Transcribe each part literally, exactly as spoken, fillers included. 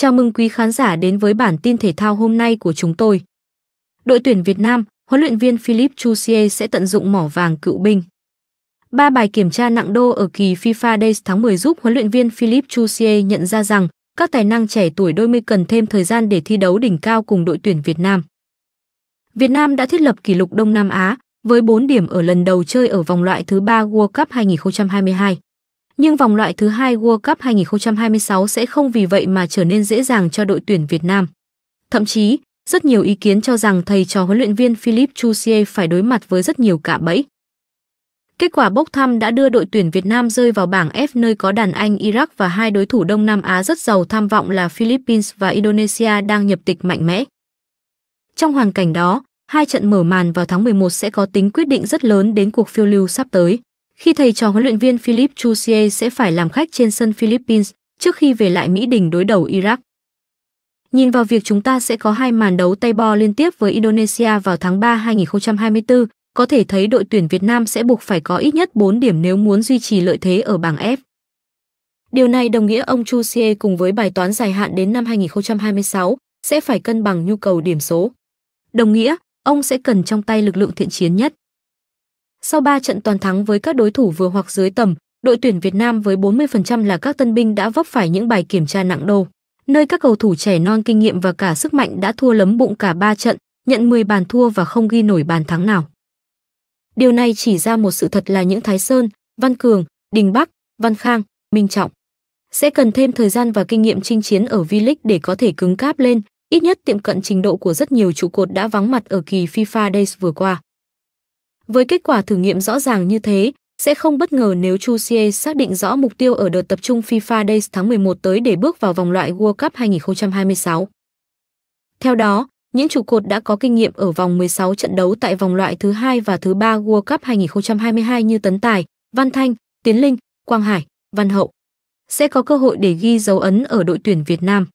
Chào mừng quý khán giả đến với bản tin thể thao hôm nay của chúng tôi. Đội tuyển Việt Nam, huấn luyện viên Philippe Troussier sẽ tận dụng mỏ vàng cựu binh. Ba bài kiểm tra nặng đô ở kỳ FIFA Days tháng mười giúp huấn luyện viên Philippe Troussier nhận ra rằng các tài năng trẻ tuổi đôi mươi cần thêm thời gian để thi đấu đỉnh cao cùng đội tuyển Việt Nam. Việt Nam đã thiết lập kỷ lục Đông Nam Á với bốn điểm ở lần đầu chơi ở vòng loại thứ ba World Cup hai nghìn không trăm hai mươi hai. Nhưng vòng loại thứ hai World Cup hai nghìn không trăm hai mươi sáu sẽ không vì vậy mà trở nên dễ dàng cho đội tuyển Việt Nam. Thậm chí, rất nhiều ý kiến cho rằng thầy trò huấn luyện viên Philippe Troussier phải đối mặt với rất nhiều cạm bẫy. Kết quả bốc thăm đã đưa đội tuyển Việt Nam rơi vào bảng F nơi có đàn Anh, Iraq và hai đối thủ Đông Nam Á rất giàu tham vọng là Philippines và Indonesia đang nhập tịch mạnh mẽ. Trong hoàn cảnh đó, hai trận mở màn vào tháng mười một sẽ có tính quyết định rất lớn đến cuộc phiêu lưu sắp tới, khi thầy trò huấn luyện viên Philippe Troussier sẽ phải làm khách trên sân Philippines trước khi về lại Mỹ Đình đối đầu Iraq. Nhìn vào việc chúng ta sẽ có hai màn đấu tay bo liên tiếp với Indonesia vào tháng ba hai nghìn không trăm hai mươi tư, có thể thấy đội tuyển Việt Nam sẽ buộc phải có ít nhất bốn điểm nếu muốn duy trì lợi thế ở bảng F. Điều này đồng nghĩa ông Troussier cùng với bài toán dài hạn đến năm hai nghìn không trăm hai mươi sáu sẽ phải cân bằng nhu cầu điểm số. Đồng nghĩa, ông sẽ cần trong tay lực lượng thiện chiến nhất. Sau ba trận toàn thắng với các đối thủ vừa hoặc dưới tầm, đội tuyển Việt Nam với bốn mươi phần trăm là các tân binh đã vấp phải những bài kiểm tra nặng đô, nơi các cầu thủ trẻ non kinh nghiệm và cả sức mạnh đã thua lấm bụng cả ba trận, nhận mười bàn thua và không ghi nổi bàn thắng nào. Điều này chỉ ra một sự thật là những Thái Sơn, Văn Cường, Đình Bắc, Văn Khang, Minh Trọng sẽ cần thêm thời gian và kinh nghiệm chinh chiến ở V-League để có thể cứng cáp lên, ít nhất tiệm cận trình độ của rất nhiều trụ cột đã vắng mặt ở kỳ FIFA Days vừa qua. Với kết quả thử nghiệm rõ ràng như thế, sẽ không bất ngờ nếu Troussier xác định rõ mục tiêu ở đợt tập trung FIFA Days tháng mười một tới để bước vào vòng loại World Cup hai nghìn không trăm hai mươi sáu. Theo đó, những trụ cột đã có kinh nghiệm ở vòng mười sáu trận đấu tại vòng loại thứ hai và thứ ba World Cup hai nghìn không trăm hai mươi hai như Tấn Tài, Văn Thanh, Tiến Linh, Quang Hải, Văn Hậu sẽ có cơ hội để ghi dấu ấn ở đội tuyển Việt Nam.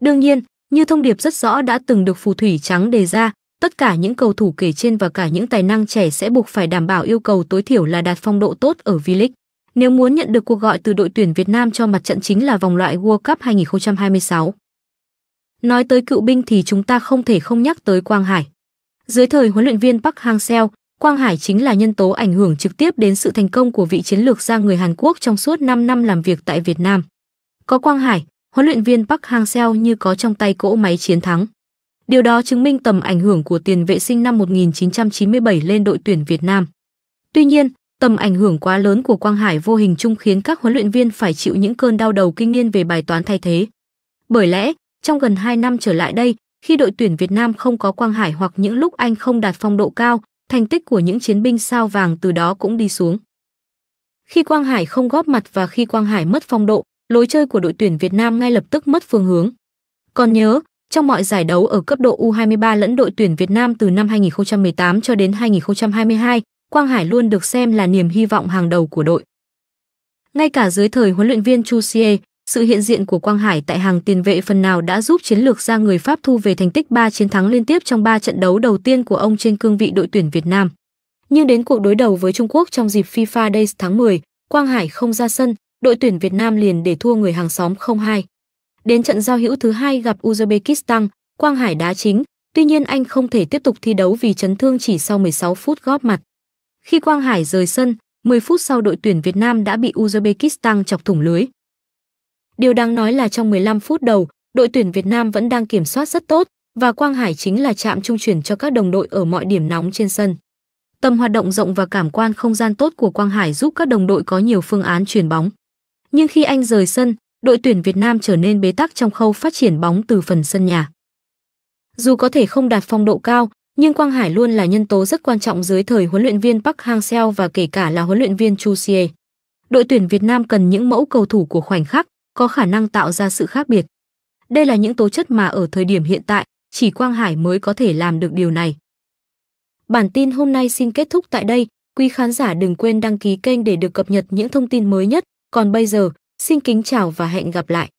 Đương nhiên, như thông điệp rất rõ đã từng được phù thủy trắng đề ra, tất cả những cầu thủ kể trên và cả những tài năng trẻ sẽ buộc phải đảm bảo yêu cầu tối thiểu là đạt phong độ tốt ở V-League, nếu muốn nhận được cuộc gọi từ đội tuyển Việt Nam cho mặt trận chính là vòng loại World Cup hai nghìn không trăm hai mươi sáu. Nói tới cựu binh thì chúng ta không thể không nhắc tới Quang Hải. Dưới thời huấn luyện viên Park Hang-seo, Quang Hải chính là nhân tố ảnh hưởng trực tiếp đến sự thành công của vị chiến lược gia người Hàn Quốc trong suốt năm năm làm việc tại Việt Nam. Có Quang Hải, huấn luyện viên Park Hang-seo như có trong tay cỗ máy chiến thắng. Điều đó chứng minh tầm ảnh hưởng của tiền vệ sinh năm một nghìn chín trăm chín mươi bảy lên đội tuyển Việt Nam. Tuy nhiên, tầm ảnh hưởng quá lớn của Quang Hải vô hình chung khiến các huấn luyện viên phải chịu những cơn đau đầu kinh niên về bài toán thay thế. Bởi lẽ, trong gần hai năm trở lại đây, khi đội tuyển Việt Nam không có Quang Hải hoặc những lúc anh không đạt phong độ cao, thành tích của những chiến binh sao vàng từ đó cũng đi xuống. Khi Quang Hải không góp mặt và khi Quang Hải mất phong độ, lối chơi của đội tuyển Việt Nam ngay lập tức mất phương hướng. Còn nhớ, trong mọi giải đấu ở cấp độ U hai mươi ba lẫn đội tuyển Việt Nam từ năm hai nghìn không trăm mười tám cho đến hai nghìn không trăm hai mươi hai, Quang Hải luôn được xem là niềm hy vọng hàng đầu của đội. Ngay cả dưới thời huấn luyện viên Troussier, sự hiện diện của Quang Hải tại hàng tiền vệ phần nào đã giúp chiến lược gia người Pháp thu về thành tích ba chiến thắng liên tiếp trong ba trận đấu đầu tiên của ông trên cương vị đội tuyển Việt Nam. Nhưng đến cuộc đối đầu với Trung Quốc trong dịp FIFA Days tháng mười, Quang Hải không ra sân, đội tuyển Việt Nam liền để thua người hàng xóm không hai. Đến trận giao hữu thứ hai gặp Uzbekistan, Quang Hải đá chính, tuy nhiên anh không thể tiếp tục thi đấu vì chấn thương chỉ sau mười sáu phút góp mặt. Khi Quang Hải rời sân, mười phút sau đội tuyển Việt Nam đã bị Uzbekistan chọc thủng lưới. Điều đáng nói là trong mười lăm phút đầu, đội tuyển Việt Nam vẫn đang kiểm soát rất tốt và Quang Hải chính là trạm trung chuyển cho các đồng đội ở mọi điểm nóng trên sân. Tầm hoạt động rộng và cảm quan không gian tốt của Quang Hải giúp các đồng đội có nhiều phương án chuyền bóng. Nhưng khi anh rời sân, đội tuyển Việt Nam trở nên bế tắc trong khâu phát triển bóng từ phần sân nhà. Dù có thể không đạt phong độ cao, nhưng Quang Hải luôn là nhân tố rất quan trọng dưới thời huấn luyện viên Park Hang-seo và kể cả là huấn luyện viên Troussier. Đội tuyển Việt Nam cần những mẫu cầu thủ của khoảnh khắc, có khả năng tạo ra sự khác biệt. Đây là những tố chất mà ở thời điểm hiện tại, chỉ Quang Hải mới có thể làm được điều này. Bản tin hôm nay xin kết thúc tại đây. Quý khán giả đừng quên đăng ký kênh để được cập nhật những thông tin mới nhất. Còn bây giờ, xin kính chào và hẹn gặp lại.